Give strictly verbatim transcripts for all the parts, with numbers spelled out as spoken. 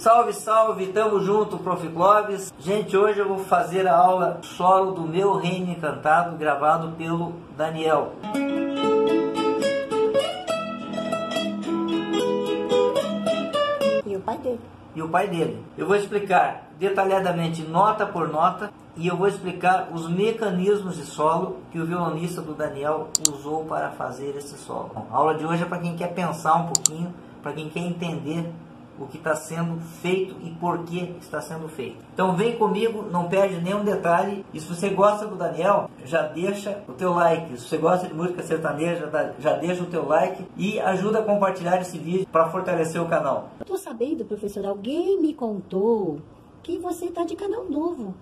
Salve, salve, tamo junto, Profi Clóvis. Gente, hoje eu vou fazer a aula solo do Meu Reino Encantado, gravado pelo Daniel. E o pai dele. E o pai dele. Eu vou explicar detalhadamente, nota por nota, e eu vou explicar os mecanismos de solo que o violonista do Daniel usou para fazer esse solo. Bom, a aula de hoje é para quem quer pensar um pouquinho, para quem quer entender o que está sendo feito e por que está sendo feito. Então vem comigo, não perde nenhum detalhe. E se você gosta do Daniel, já deixa o teu like. Se você gosta de música sertaneja, já deixa o teu like e ajuda a compartilhar esse vídeo para fortalecer o canal. Tô sabendo, professor, alguém me contou que você está de canal novo.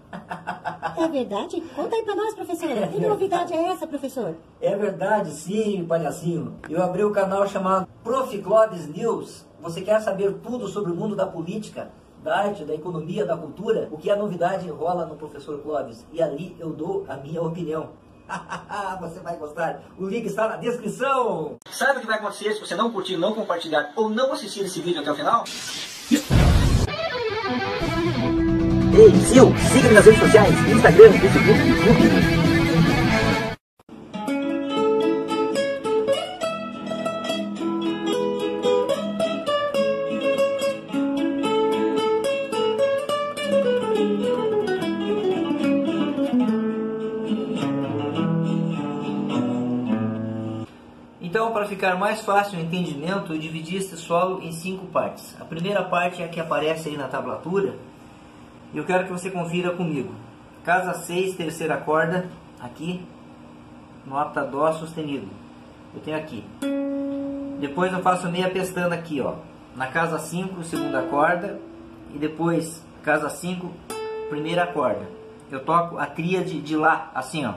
É verdade? Conta aí para nós, professor. É que novidade é essa, professor? É verdade, sim, palhacinho. Eu abri o um canal chamado Profi Clóvis News. Você quer saber tudo sobre o mundo da política, da arte, da economia, da cultura? O que a novidade rola no professor Clóvis. E ali eu dou a minha opinião. Você vai gostar. O link está na descrição. Sabe o que vai acontecer se você não curtir, não compartilhar ou não assistir esse vídeo até o final? Ei, seu, siga-me nas redes sociais, Instagram, Facebook, YouTube. Então, para ficar mais fácil o entendimento, eu dividi este solo em cinco partes. A primeira parte é a que aparece aí na tablatura. Eu quero que você confira comigo. Casa seis, terceira corda, aqui, nota Dó sustenido. Eu tenho aqui. Depois eu faço meia pestana aqui, ó. Na casa cinco, segunda corda. E depois, casa cinco, primeira corda. Eu toco a tríade de Lá, assim, ó.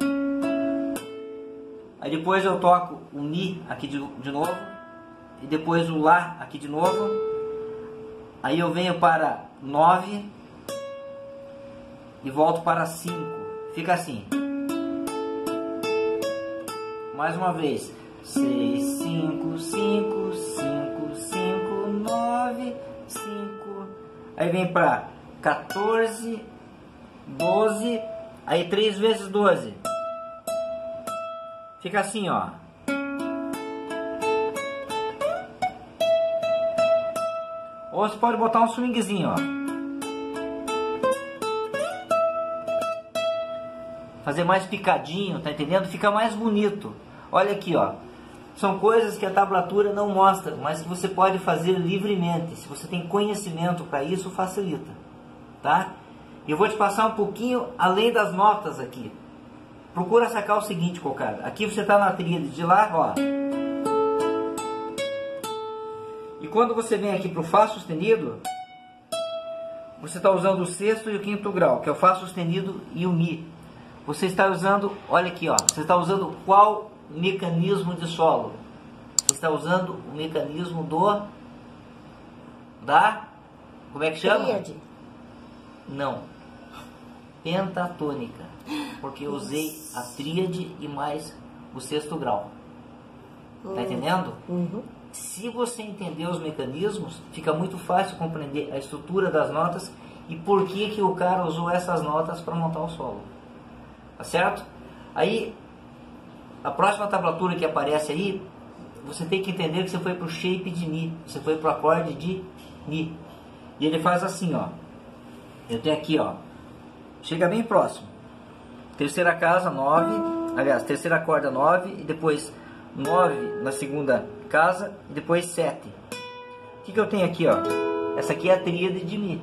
Aí depois eu toco o Mi aqui de, de novo. E depois o Lá aqui de novo. Aí eu venho para nove. E volto para cinco. Fica assim. Mais uma vez. seis, cinco, cinco, cinco, cinco, nove, cinco. Aí vem para quatorze, doze. Aí três vezes doze. Fica assim, ó. Ou você pode botar um swingzinho, ó. Fazer mais picadinho, tá entendendo? Fica mais bonito. Olha aqui, ó. São coisas que a tablatura não mostra, mas que você pode fazer livremente. Se você tem conhecimento para isso, facilita, tá? Eu vou te passar um pouquinho além das notas aqui. Procura sacar o seguinte, cocada. Aqui você tá na tríade de Lá, ó. E quando você vem aqui pro Fá sustenido, você tá usando o sexto e o quinto grau, que é o Fá sustenido e o Mi. Você está usando, olha aqui, ó, você está usando qual mecanismo de solo? Você está usando o mecanismo do, da, como é que chama? Tríade. Não, pentatônica, porque eu usei a tríade e mais o sexto grau, uhum. Tá entendendo? Uhum. Se você entender os mecanismos, fica muito fácil compreender a estrutura das notas e por que, que o cara usou essas notas para montar o solo. Tá certo? Aí, a próxima tablatura que aparece aí, você tem que entender que você foi pro shape de Mi, você foi pro acorde de Mi. E ele faz assim, ó. Eu tenho aqui, ó. Chega bem próximo. Terceira casa, nove. Aliás, terceira corda, nove. E depois, nove na segunda casa. E depois, sete. O que, que eu tenho aqui, ó? Essa aqui é a tríade de Mi.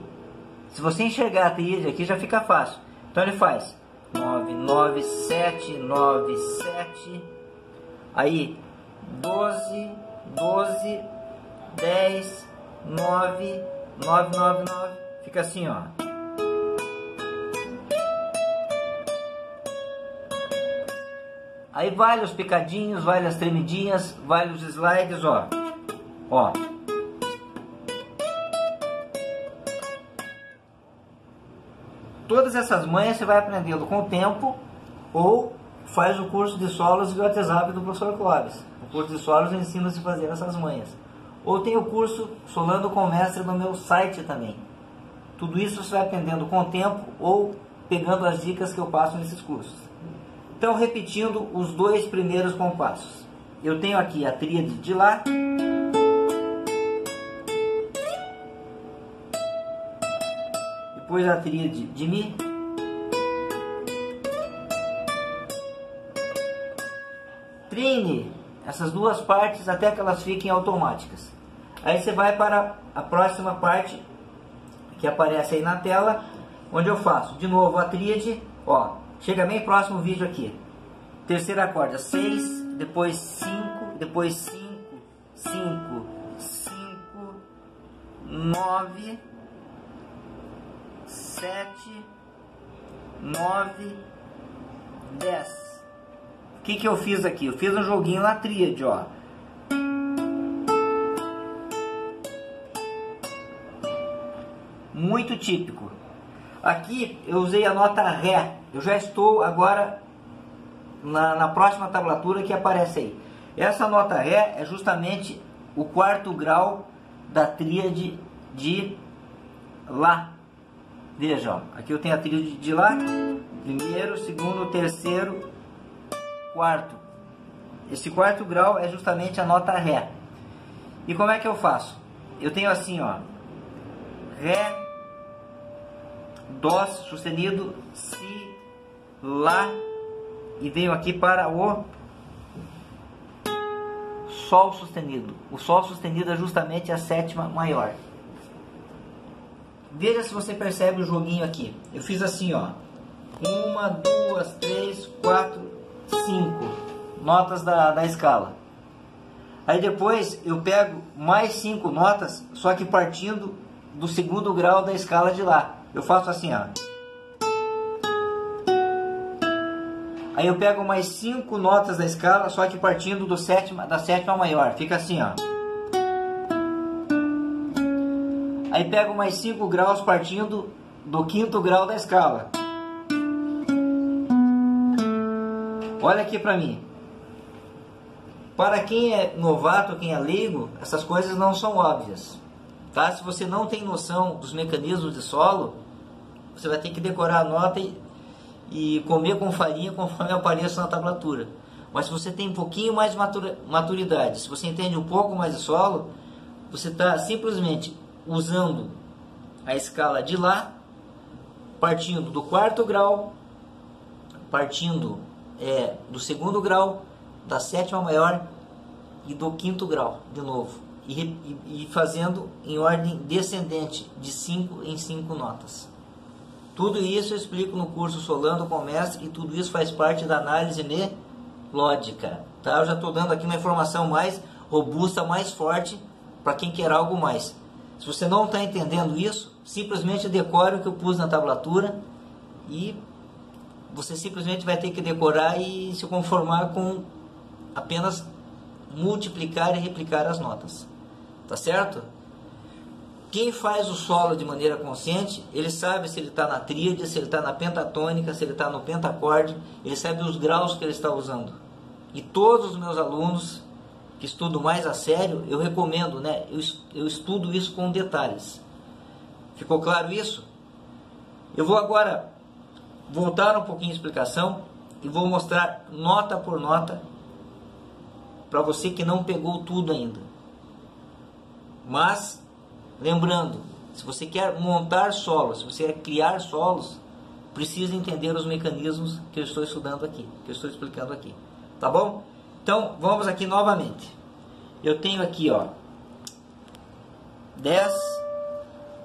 Se você enxergar a tríade aqui, já fica fácil. Então ele faz nove, nove, sete, nove, sete, aí doze, doze, dez, nove, nove, nove, nove, fica assim, ó. Aí vale os picadinhos, vale as tremidinhas, vale os slides, ó, ó. Todas essas manhas você vai aprendendo com o tempo ou faz o curso de solos do WhatsApp do professor Clóvis. O curso de solos ensina-se a fazer essas manhas. Ou tem o curso Solando com o Mestre no meu site também. Tudo isso você vai aprendendo com o tempo ou pegando as dicas que eu passo nesses cursos. Então, repetindo os dois primeiros compassos. Eu tenho aqui a tríade de Lá, depois a tríade de Mi, treine essas duas partes até que elas fiquem automáticas. Aí você vai para a próxima parte que aparece aí na tela, onde eu faço de novo a tríade, ó, chega bem próximo vídeo aqui. Terceira corda, seis, depois cinco, depois cinco, cinco, cinco, nove, sete, nove, dez. O que que eu fiz aqui? Eu fiz um joguinho na tríade, ó. Muito típico. Aqui eu usei a nota Ré. Eu já estou agora na, na próxima tablatura que aparece aí. Essa nota Ré é justamente o quarto grau da tríade de Lá. Veja, ó, aqui eu tenho a tríade de Lá. Primeiro, segundo, terceiro, quarto. Esse quarto grau é justamente a nota Ré. E como é que eu faço? Eu tenho assim, ó. Ré, Dó sustenido, Si, Lá, e venho aqui para o Sol sustenido. O Sol sustenido é justamente a sétima maior. Veja se você percebe o joguinho aqui. Eu fiz assim, ó. Uma, duas, três, quatro, cinco notas da, da escala. Aí depois eu pego mais cinco notas, só que partindo do segundo grau da escala de Lá. Eu faço assim, ó. Aí eu pego mais cinco notas da escala, só que partindo do sétima, da sétima maior. Fica assim, ó. Aí pego mais cinco graus partindo do quinto grau da escala. Olha aqui pra mim. Para quem é novato, quem é leigo, essas coisas não são óbvias, tá? Se você não tem noção dos mecanismos de solo, você vai ter que decorar a nota e, e comer com farinha conforme apareça na tablatura. Mas se você tem um pouquinho mais de matura, maturidade, se você entende um pouco mais de solo, você está simplesmente usando a escala de Lá, partindo do quarto grau, partindo... É, do segundo grau, da sétima maior e do quinto grau, de novo. E, e, e fazendo em ordem descendente, de cinco em cinco notas. Tudo isso eu explico no curso Solando com o Mestre, e tudo isso faz parte da análise melódica. Tá? Eu já estou dando aqui uma informação mais robusta, mais forte, para quem quer algo mais. Se você não está entendendo isso, simplesmente decore o que eu pus na tablatura e... você simplesmente vai ter que decorar e se conformar com apenas multiplicar e replicar as notas. Tá certo? Quem faz o solo de maneira consciente, ele sabe se ele está na tríade, se ele está na pentatônica, se ele está no pentacorde, ele sabe os graus que ele está usando. E todos os meus alunos que estudam mais a sério, eu recomendo, né? Eu, eu estudo isso com detalhes. Ficou claro isso? Eu vou agora... voltar um pouquinho a explicação e vou mostrar nota por nota para você que não pegou tudo ainda. Mas, lembrando, se você quer montar solos, se você quer criar solos, precisa entender os mecanismos que eu estou estudando aqui, que eu estou explicando aqui. Tá bom? Então, vamos aqui novamente. Eu tenho aqui, ó, dez,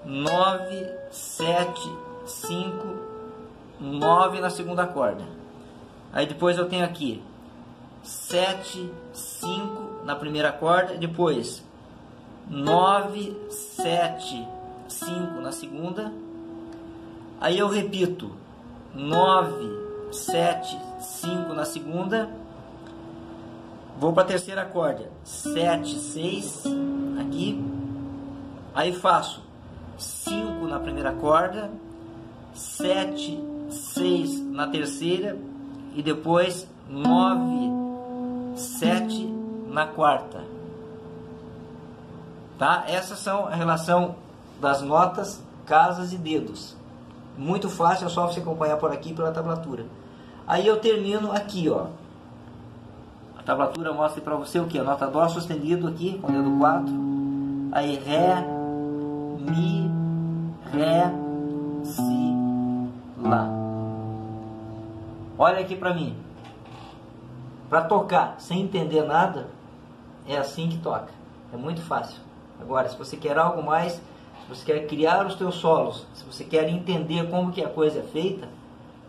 nove, sete, cinco, nove na segunda corda. Aí depois eu tenho aqui sete, cinco na primeira corda. Depois nove, sete, cinco na segunda. Aí eu repito nove, sete, cinco na segunda. Vou para a terceira corda, sete, seis aqui. Aí faço cinco na primeira corda, sete, seis na terceira e depois nove, sete na quarta. Tá? Essas são a relação das notas casas e dedos. Muito fácil, é só você acompanhar por aqui pela tablatura. Aí eu termino aqui, ó. A tablatura mostra para você o que? A nota dó sustenido aqui, com o dedo quatro. Aí ré, mi, ré, si, lá. Olha aqui para mim. Para tocar sem entender nada, é assim que toca. É muito fácil. Agora, se você quer algo mais, se você quer criar os teus solos, se você quer entender como que a coisa é feita,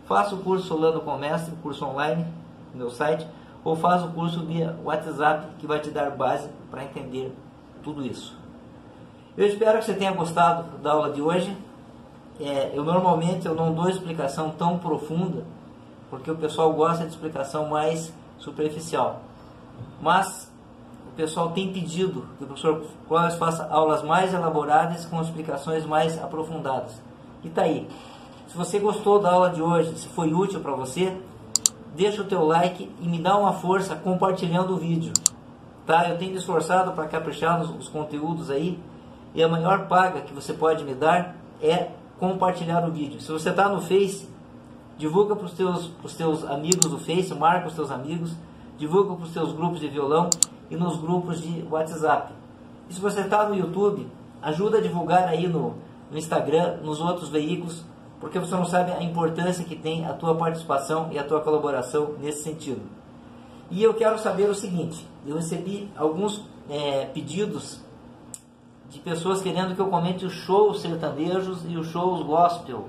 faça o curso Solando com o Mestre, curso online no meu site, ou faça o curso via WhatsApp, que vai te dar base para entender tudo isso. Eu espero que você tenha gostado da aula de hoje. É, eu normalmente eu não dou explicação tão profunda, porque o pessoal gosta de explicação mais superficial. Mas o pessoal tem pedido que o professor Clóvis faça aulas mais elaboradas com explicações mais aprofundadas. E tá aí. Se você gostou da aula de hoje, se foi útil para você, deixa o teu like e me dá uma força compartilhando o vídeo. Tá? Eu tenho me esforçado para caprichar nos, nos conteúdos aí, e a maior paga que você pode me dar é compartilhar o vídeo. Se você está no Face, divulga para os teus, para os teus amigos do Face, marca os teus amigos, divulga para os teus grupos de violão e nos grupos de WhatsApp. E se você está no YouTube, ajuda a divulgar aí no, no Instagram, nos outros veículos, porque você não sabe a importância que tem a tua participação e a tua colaboração nesse sentido. E eu quero saber o seguinte, eu recebi alguns é, pedidos de pessoas querendo que eu comente os shows sertanejos e os shows gospel.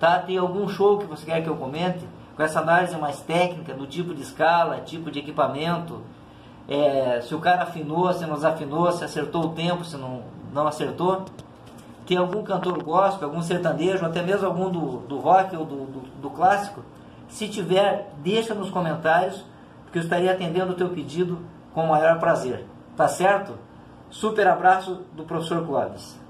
Tá? Tem algum show que você quer que eu comente, com essa análise mais técnica, do tipo de escala, tipo de equipamento, É, se o cara afinou, se não desafinou, se acertou o tempo, se não, não acertou. Tem algum cantor gospel, algum sertanejo, até mesmo algum do, do rock ou do, do, do clássico? Se tiver, deixa nos comentários, porque eu estarei atendendo o teu pedido com o maior prazer. Tá certo? Super abraço do professor Clóvis.